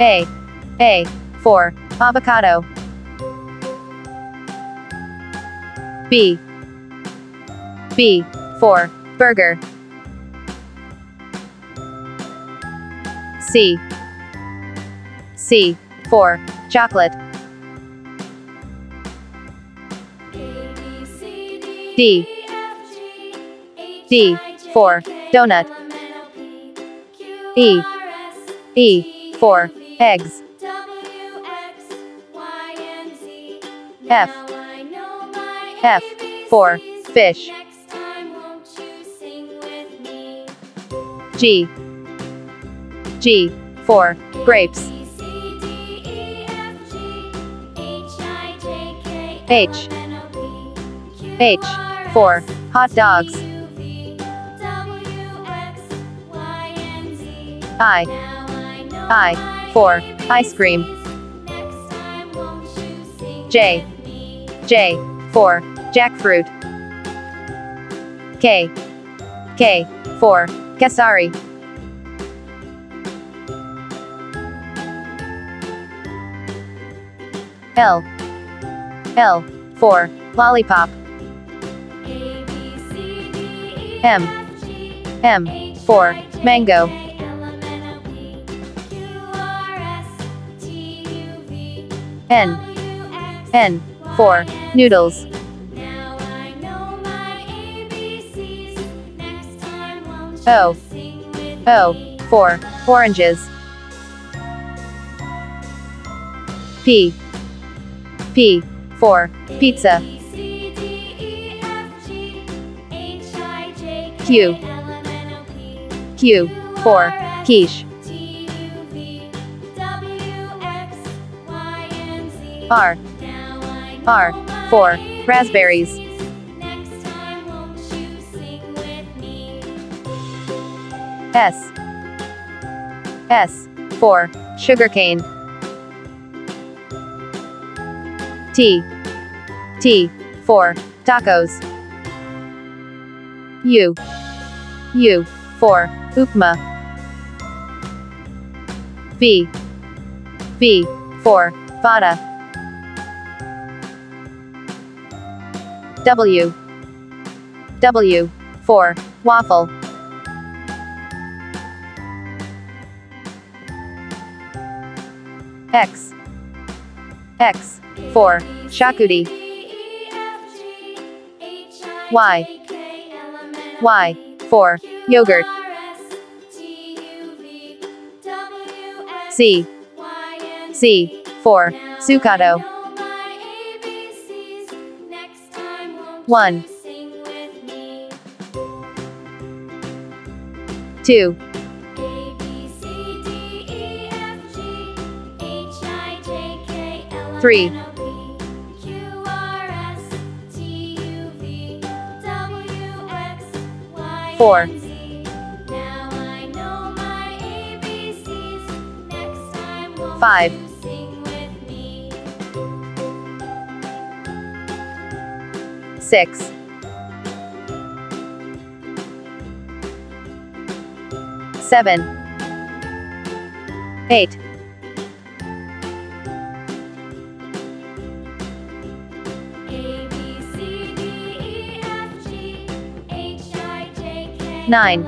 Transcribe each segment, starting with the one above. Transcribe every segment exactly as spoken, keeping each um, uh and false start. A. A. four. Avocado. B. B. four. Burger. C. C. four. Chocolate. D. D. four. Donut. E. E. four. Eggs. F. F. four. Fish. G. G. four. Grapes. H. H. four. Hot dogs. I. I. four. Ice cream. J. J. four. Jackfruit. K. K. four. Kesari. L. L. four. Lollipop. M. M. four. Mango. N. N. four. Noodles. O. O. four. Oranges. P. P. four. Pizza. Q. Q. four. Quiche. R. R. four. Raspberries. S. S. four. Sugarcane. T. T. four. Tacos. U. U. four. Upma. V. V. four. Vada. W. W. four. Waffle. X. X. four. Shakuti. Y. Y. four. Yogurt. C. C. four. Sucado. one. two. three. four. five. six. seven. eight. nine.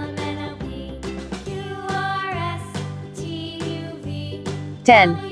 ten.